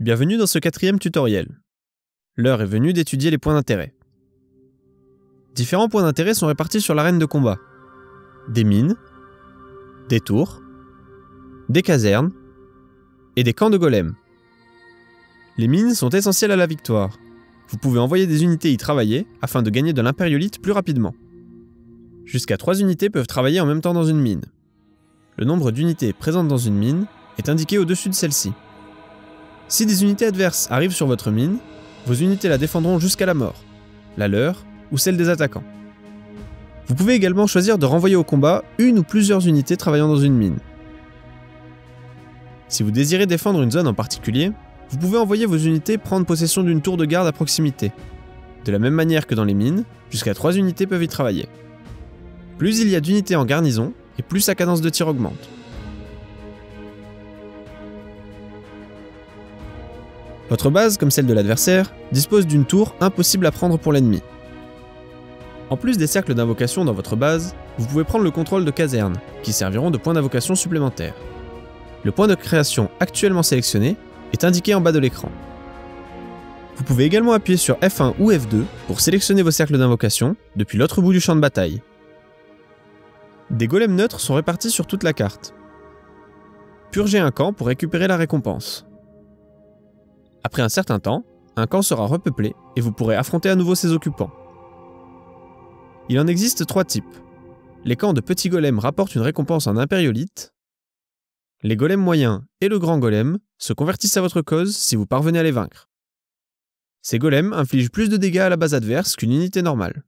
Bienvenue dans ce quatrième tutoriel. L'heure est venue d'étudier les points d'intérêt. Différents points d'intérêt sont répartis sur l'arène de combat. Des mines, des tours, des casernes et des camps de golems. Les mines sont essentielles à la victoire. Vous pouvez envoyer des unités y travailler afin de gagner de l'impériolite plus rapidement. Jusqu'à 3 unités peuvent travailler en même temps dans une mine. Le nombre d'unités présentes dans une mine est indiqué au-dessus de celle-ci. Si des unités adverses arrivent sur votre mine, vos unités la défendront jusqu'à la mort, la leur ou celle des attaquants. Vous pouvez également choisir de renvoyer au combat une ou plusieurs unités travaillant dans une mine. Si vous désirez défendre une zone en particulier, vous pouvez envoyer vos unités prendre possession d'une tour de garde à proximité. De la même manière que dans les mines, jusqu'à 3 unités peuvent y travailler. Plus il y a d'unités en garnison, et plus sa cadence de tir augmente. Votre base, comme celle de l'adversaire, dispose d'une tour impossible à prendre pour l'ennemi. En plus des cercles d'invocation dans votre base, vous pouvez prendre le contrôle de casernes, qui serviront de points d'invocation supplémentaires. Le point de création actuellement sélectionné est indiqué en bas de l'écran. Vous pouvez également appuyer sur F1 ou F2 pour sélectionner vos cercles d'invocation depuis l'autre bout du champ de bataille. Des golems neutres sont répartis sur toute la carte. Purgez un camp pour récupérer la récompense. Après un certain temps, un camp sera repeuplé et vous pourrez affronter à nouveau ses occupants. Il en existe 3 types. Les camps de petits golems rapportent une récompense en impériolite. Les golems moyens et le grand golem se convertissent à votre cause si vous parvenez à les vaincre. Ces golems infligent plus de dégâts à la base adverse qu'une unité normale.